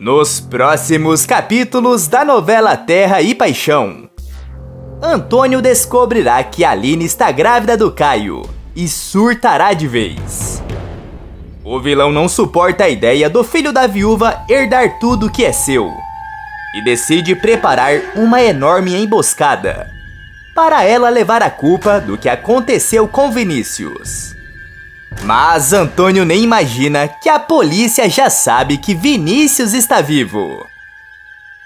Nos próximos capítulos da novela Terra e Paixão, Antônio descobrirá que Aline está grávida do Caio e surtará de vez. O vilão não suporta a ideia do filho da viúva herdar tudo que é seu e decide preparar uma enorme emboscada para ela levar a culpa do que aconteceu com Vinícius. Mas Antônio nem imagina que a polícia já sabe que Vinícius está vivo.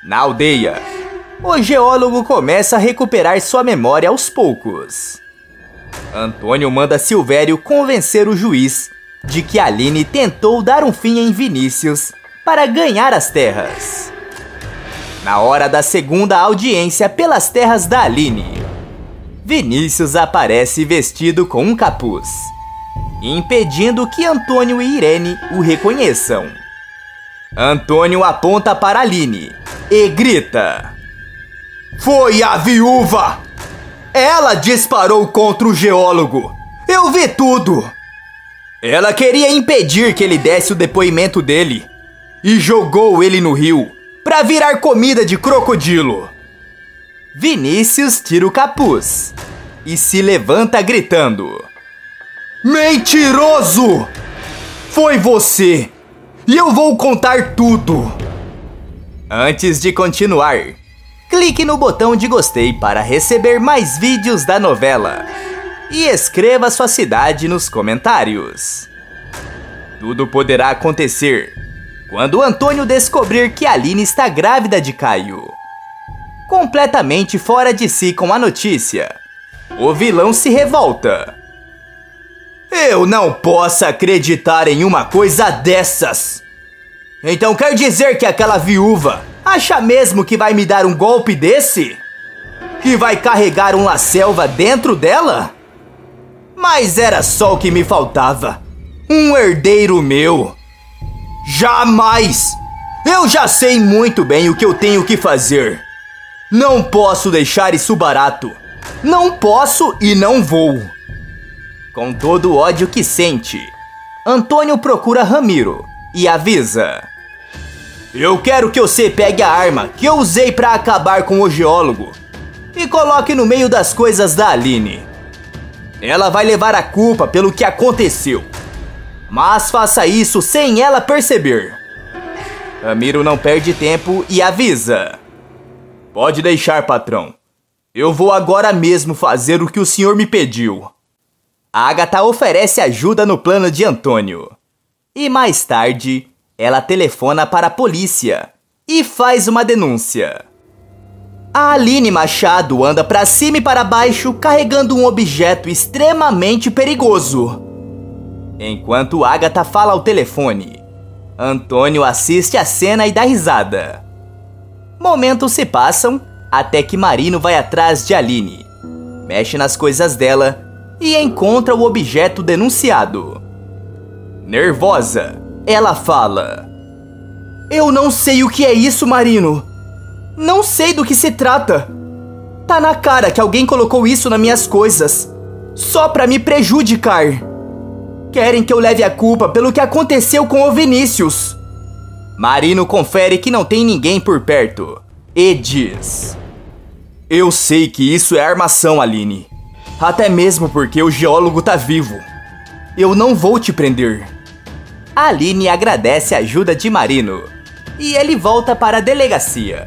Na aldeia, o geólogo começa a recuperar sua memória aos poucos. Antônio manda Silvério convencer o juiz de que Aline tentou dar um fim em Vinícius para ganhar as terras. Na hora da segunda audiência pelas terras da Aline, Vinícius aparece vestido com um capuz, impedindo que Antônio e Irene o reconheçam. Antônio aponta para Aline e grita: "Foi a viúva! Ela disparou contra o geólogo! Eu vi tudo! Ela queria impedir que ele desse o depoimento dele e jogou ele no rio para virar comida de crocodilo!" Vinícius tira o capuz e se levanta gritando: "Mentiroso! Foi você! E eu vou contar tudo!" Antes de continuar, clique no botão de gostei para receber mais vídeos da novela e escreva sua cidade nos comentários. Tudo poderá acontecer quando Antônio descobrir que Aline está grávida de Caio. Completamente fora de si com a notícia, o vilão se revolta. "Eu não posso acreditar em uma coisa dessas! Então quer dizer que aquela viúva acha mesmo que vai me dar um golpe desse? Que vai carregar um La Selva dentro dela? Mas era só o que me faltava! Um herdeiro meu! Jamais! Eu já sei muito bem o que eu tenho que fazer! Não posso deixar isso barato! Não posso e não vou!" Com todo o ódio que sente, Antônio procura Ramiro e avisa: "Eu quero que você pegue a arma que eu usei para acabar com o geólogo e coloque no meio das coisas da Aline. Ela vai levar a culpa pelo que aconteceu, mas faça isso sem ela perceber." Ramiro não perde tempo e avisa: "Pode deixar, patrão. Eu vou agora mesmo fazer o que o senhor me pediu." A Agatha oferece ajuda no plano de Antônio. E mais tarde, ela telefona para a polícia e faz uma denúncia. A Aline Machado anda para cima e para baixo carregando um objeto extremamente perigoso. Enquanto Agatha fala ao telefone, Antônio assiste a cena e dá risada. Momentos se passam até que Marino vai atrás de Aline, mexe nas coisas dela e encontra o objeto denunciado. Nervosa, ela fala: "Eu não sei o que é isso, Marino. Não sei do que se trata. Tá na cara que alguém colocou isso nas minhas coisas, só pra me prejudicar. Querem que eu leve a culpa pelo que aconteceu com o Vinícius." Marino confere que não tem ninguém por perto e diz: "Eu sei que isso é armação, Aline. Até mesmo porque o geólogo tá vivo. Eu não vou te prender." Aline agradece a ajuda de Marino e ele volta para a delegacia.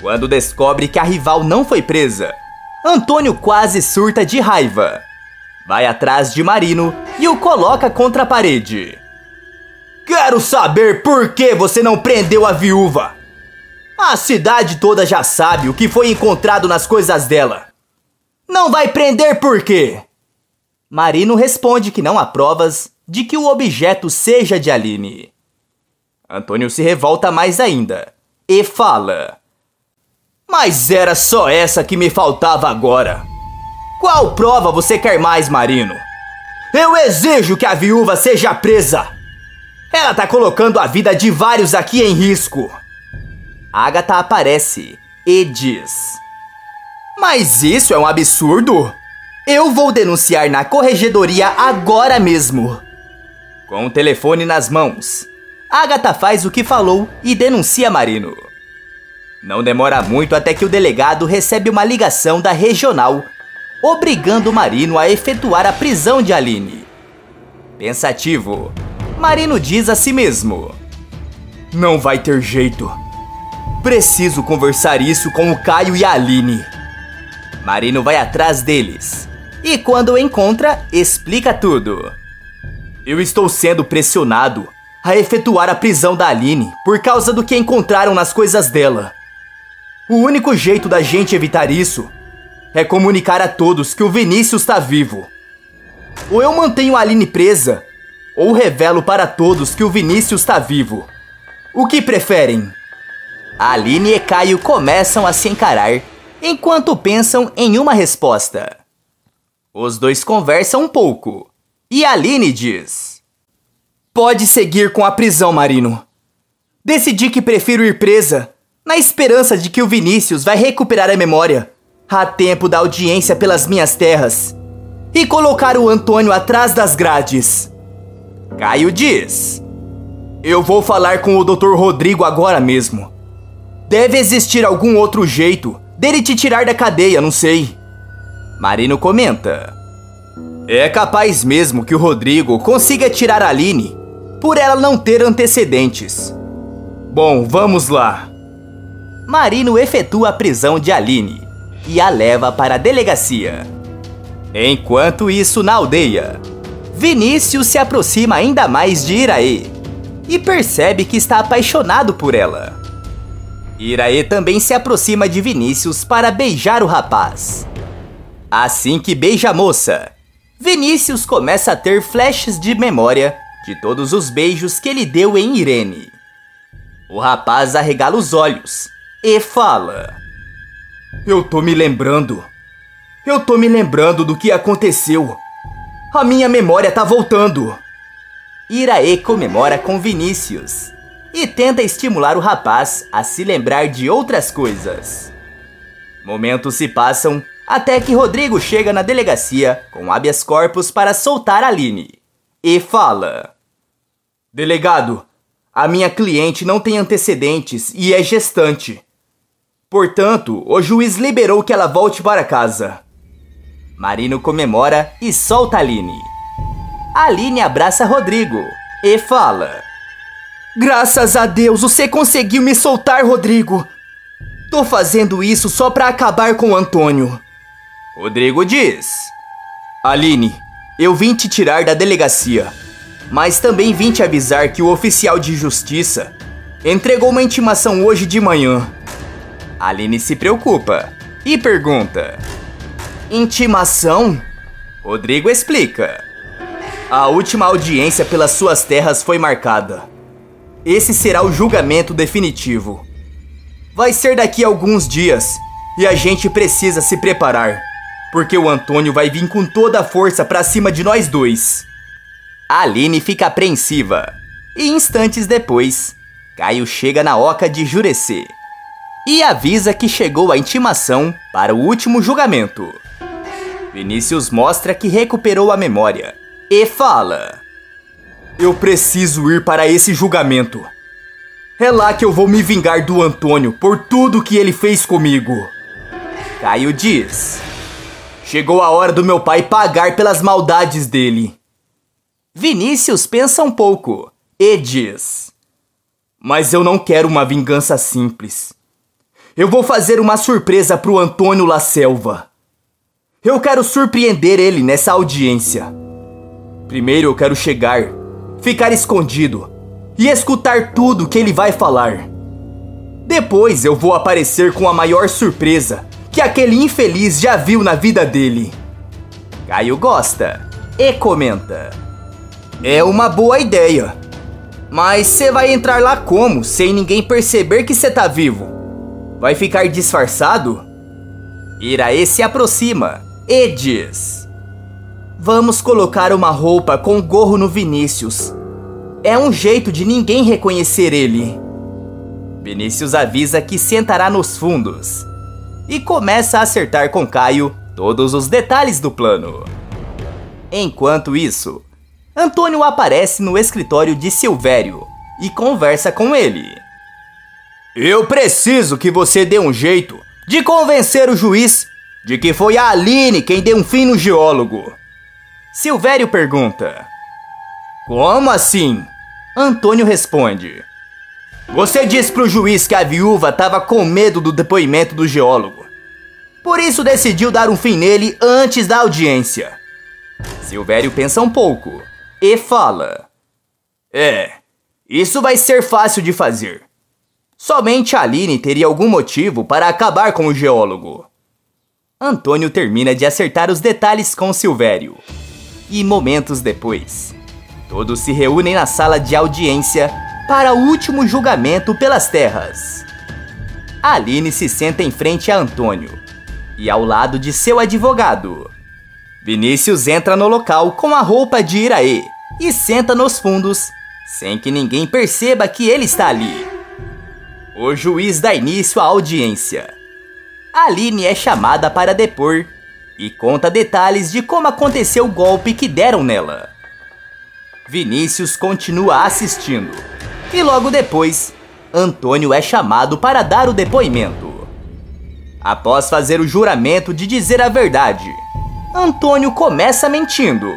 Quando descobre que a rival não foi presa, Antônio quase surta de raiva. Vai atrás de Marino e o coloca contra a parede. "Quero saber por que você não prendeu a viúva! A cidade toda já sabe o que foi encontrado nas coisas dela. Não vai prender por quê?" Marino responde que não há provas de que o objeto seja de Aline. Antônio se revolta mais ainda e fala: "Mas era só essa que me faltava agora. Qual prova você quer mais, Marino? Eu exijo que a viúva seja presa. Ela tá colocando a vida de vários aqui em risco." Agatha aparece e diz: "Mas isso é um absurdo! Eu vou denunciar na corregedoria agora mesmo!" Com o telefone nas mãos, Agatha faz o que falou e denuncia Marino. Não demora muito até que o delegado recebe uma ligação da regional, obrigando Marino a efetuar a prisão de Aline. Pensativo, Marino diz a si mesmo: não vai ter jeito. Preciso conversar isso com o Caio e a Aline. Marino vai atrás deles e quando o encontra, explica tudo. Eu estou sendo pressionado a efetuar a prisão da Aline por causa do que encontraram nas coisas dela. O único jeito da gente evitar isso é comunicar a todos que o Vinícius está vivo. Ou eu mantenho a Aline presa, ou revelo para todos que o Vinícius está vivo. O que preferem? A Aline e Caio começam a se encarar enquanto pensam em uma resposta. Os dois conversam um pouco e a Aline diz: pode seguir com a prisão, Marino. Decidi que prefiro ir presa na esperança de que o Vinícius vai recuperar a memória a tempo da audiência pelas minhas terras e colocar o Antônio atrás das grades. Caio diz: eu vou falar com o Dr. Rodrigo agora mesmo. Deve existir algum outro jeito dele te tirar da cadeia, não sei. Marino comenta: é capaz mesmo que o Rodrigo consiga tirar a Aline por ela não ter antecedentes. Bom, vamos lá. Marino efetua a prisão de Aline e a leva para a delegacia. Enquanto isso, na aldeia, Vinícius se aproxima ainda mais de Iraê e percebe que está apaixonado por ela. Iraê também se aproxima de Vinícius para beijar o rapaz. Assim que beija a moça, Vinícius começa a ter flashes de memória de todos os beijos que ele deu em Irene. O rapaz arregala os olhos e fala: Eu tô me lembrando do que aconteceu. A minha memória tá voltando. Iraê comemora com Vinícius e tenta estimular o rapaz a se lembrar de outras coisas. Momentos se passam até que Rodrigo chega na delegacia com habeas corpus para soltar Aline e fala: delegado, a minha cliente não tem antecedentes e é gestante. Portanto, o juiz liberou que ela volte para casa. Marino comemora e solta Aline. Aline abraça Rodrigo e fala: graças a Deus, você conseguiu me soltar, Rodrigo. Tô fazendo isso só pra acabar com o Antônio. Rodrigo diz: Aline, eu vim te tirar da delegacia, mas também vim te avisar que o oficial de justiça entregou uma intimação hoje de manhã. Aline se preocupa e pergunta: intimação? Rodrigo explica: a última audiência pelas suas terras foi marcada. Esse será o julgamento definitivo. Vai ser daqui a alguns dias e a gente precisa se preparar, porque o Antônio vai vir com toda a força pra cima de nós dois. Aline fica apreensiva e instantes depois, Caio chega na oca de Jurecê e avisa que chegou a intimação para o último julgamento. Vinícius mostra que recuperou a memória e fala: eu preciso ir para esse julgamento. É lá que eu vou me vingar do Antônio por tudo que ele fez comigo. Caio diz: chegou a hora do meu pai pagar pelas maldades dele. Vinícius pensa um pouco e diz: mas eu não quero uma vingança simples. Eu vou fazer uma surpresa pro Antônio La Selva. Eu quero surpreender ele nessa audiência. Primeiro eu quero chegar, ficar escondido e escutar tudo que ele vai falar. Depois eu vou aparecer com a maior surpresa que aquele infeliz já viu na vida dele. Caio gosta e comenta: é uma boa ideia, mas você vai entrar lá como, sem ninguém perceber que você tá vivo? Vai ficar disfarçado? Iraê se aproxima e diz: vamos colocar uma roupa com gorro no Vinícius. É um jeito de ninguém reconhecer ele. Vinícius avisa que sentará nos fundos e começa a acertar com Caio todos os detalhes do plano. Enquanto isso, Antônio aparece no escritório de Silvério e conversa com ele. Eu preciso que você dê um jeito de convencer o juiz de que foi a Aline quem deu um fim no geólogo. Silvério pergunta: como assim? Antônio responde: você disse pro juiz que a viúva estava com medo do depoimento do geólogo, por isso decidiu dar um fim nele antes da audiência. Silvério pensa um pouco e fala: é, isso vai ser fácil de fazer. Somente a Aline teria algum motivo para acabar com o geólogo. Antônio termina de acertar os detalhes com Silvério. E momentos depois, todos se reúnem na sala de audiência para o último julgamento pelas terras. A Aline se senta em frente a Antônio e ao lado de seu advogado. Vinícius entra no local com a roupa de Iraê e senta nos fundos, sem que ninguém perceba que ele está ali. O juiz dá início à audiência. Aline é chamada para depor e conta detalhes de como aconteceu o golpe que deram nela. Vinícius continua assistindo e logo depois, Antônio é chamado para dar o depoimento. Após fazer o juramento de dizer a verdade, Antônio começa mentindo.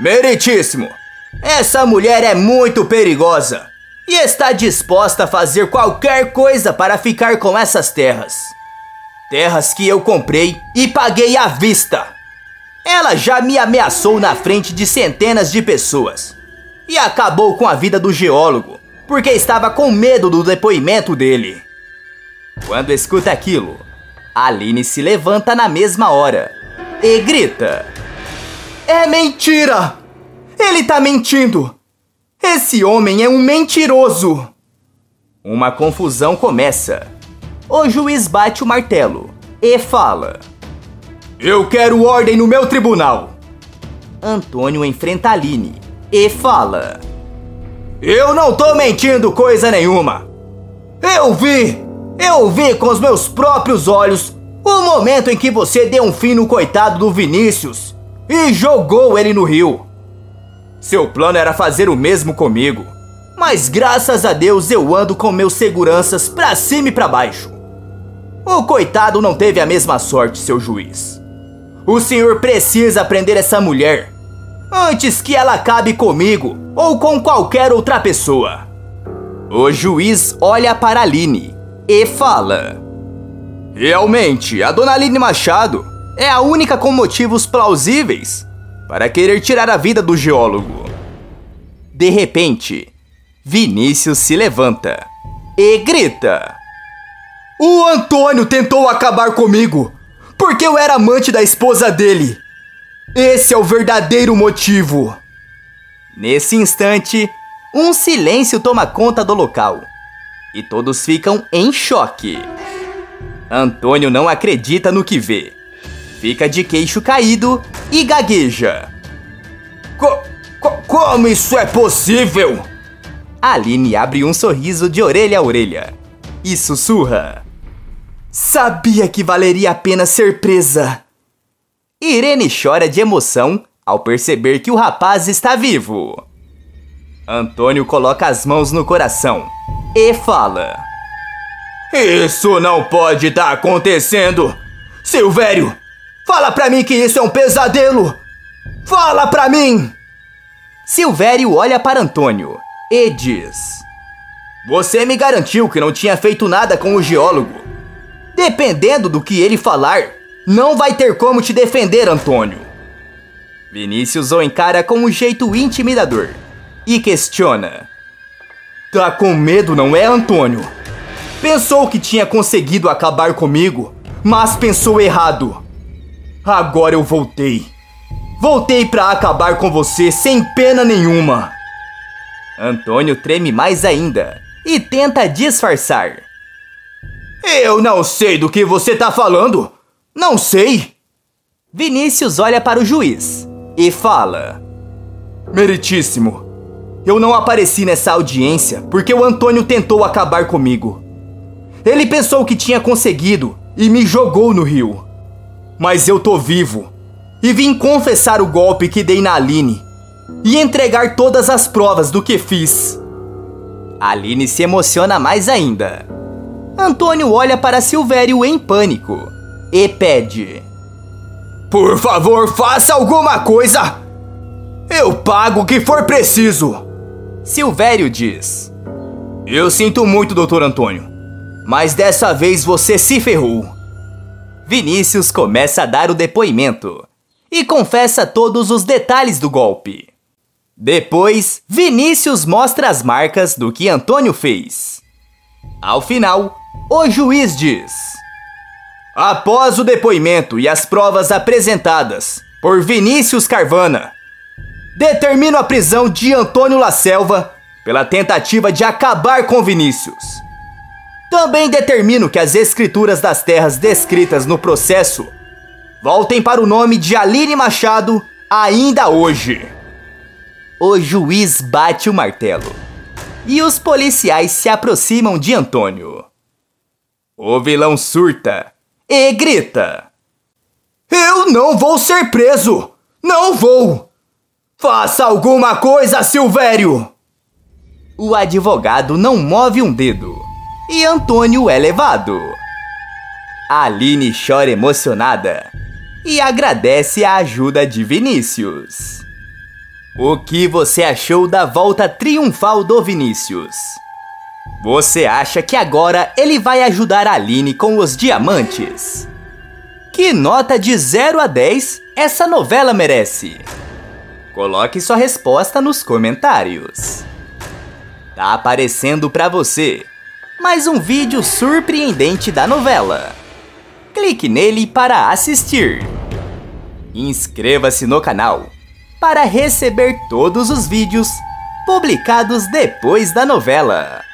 Meritíssimo, essa mulher é muito perigosa e está disposta a fazer qualquer coisa para ficar com essas terras. Terras que eu comprei e paguei à vista. Ela já me ameaçou na frente de centenas de pessoas e acabou com a vida do geólogo porque estava com medo do depoimento dele. Quando escuta aquilo, Aline se levanta na mesma hora e grita: é mentira! Ele tá mentindo! Esse homem é um mentiroso! Uma confusão começa. O juiz bate o martelo e fala: eu quero ordem no meu tribunal. Antônio enfrenta Aline e fala: eu não tô mentindo coisa nenhuma. Eu vi com os meus próprios olhos o momento em que você deu um fim no coitado do Vinícius e jogou ele no rio. Seu plano era fazer o mesmo comigo, mas graças a Deus eu ando com meus seguranças pra cima e pra baixo. O coitado não teve a mesma sorte, seu juiz. O senhor precisa prender essa mulher antes que ela acabe comigo ou com qualquer outra pessoa. O juiz olha para Aline e fala: realmente, a dona Aline Machado é a única com motivos plausíveis para querer tirar a vida do geólogo. De repente, Vinícius se levanta e grita: o Antônio tentou acabar comigo porque eu era amante da esposa dele. Esse é o verdadeiro motivo. Nesse instante, um silêncio toma conta do local e todos ficam em choque. Antônio não acredita no que vê. Fica de queixo caído e gagueja. Como isso é possível? Aline abre um sorriso de orelha a orelha e sussurra: sabia que valeria a pena ser presa. Irene chora de emoção ao perceber que o rapaz está vivo. Antônio coloca as mãos no coração e fala: isso não pode estar acontecendo. Silvério, fala pra mim que isso é um pesadelo. Fala pra mim. Silvério olha para Antônio e diz: você me garantiu que não tinha feito nada com o geólogo. Dependendo do que ele falar, não vai ter como te defender, Antônio. Vinícius o encara com um jeito intimidador e questiona: tá com medo, não é, Antônio? Pensou que tinha conseguido acabar comigo, mas pensou errado. Agora eu voltei. Voltei pra acabar com você sem pena nenhuma. Antônio treme mais ainda e tenta disfarçar: eu não sei do que você tá falando. Não sei. Vinícius olha para o juiz e fala: meritíssimo, eu não apareci nessa audiência porque o Antônio tentou acabar comigo. Ele pensou que tinha conseguido e me jogou no rio. Mas eu tô vivo e vim confessar o golpe que dei na Aline e entregar todas as provas do que fiz. Aline se emociona mais ainda. Antônio olha para Silvério em pânico e pede: por favor, faça alguma coisa! Eu pago o que for preciso! Silvério diz: eu sinto muito, doutor Antônio, mas dessa vez você se ferrou. Vinícius começa a dar o depoimento e confessa todos os detalhes do golpe. Depois, Vinícius mostra as marcas do que Antônio fez. Ao final, o juiz diz: após o depoimento e as provas apresentadas por Vinícius Carvana, determino a prisão de Antônio La Selva pela tentativa de acabar com Vinícius. Também determino que as escrituras das terras descritas no processo voltem para o nome de Aline Machado ainda hoje. O juiz bate o martelo e os policiais se aproximam de Antônio. O vilão surta e grita: eu não vou ser preso! Não vou! Faça alguma coisa, Silvério! O advogado não move um dedo e Antônio é levado. Aline chora emocionada e agradece a ajuda de Vinícius. O que você achou da volta triunfal do Vinícius? Você acha que agora ele vai ajudar a Aline com os diamantes? Que nota de 0 a 10 essa novela merece? Coloque sua resposta nos comentários. Tá aparecendo pra você mais um vídeo surpreendente da novela. Clique nele para assistir. Inscreva-se no canal para receber todos os vídeos publicados depois da novela.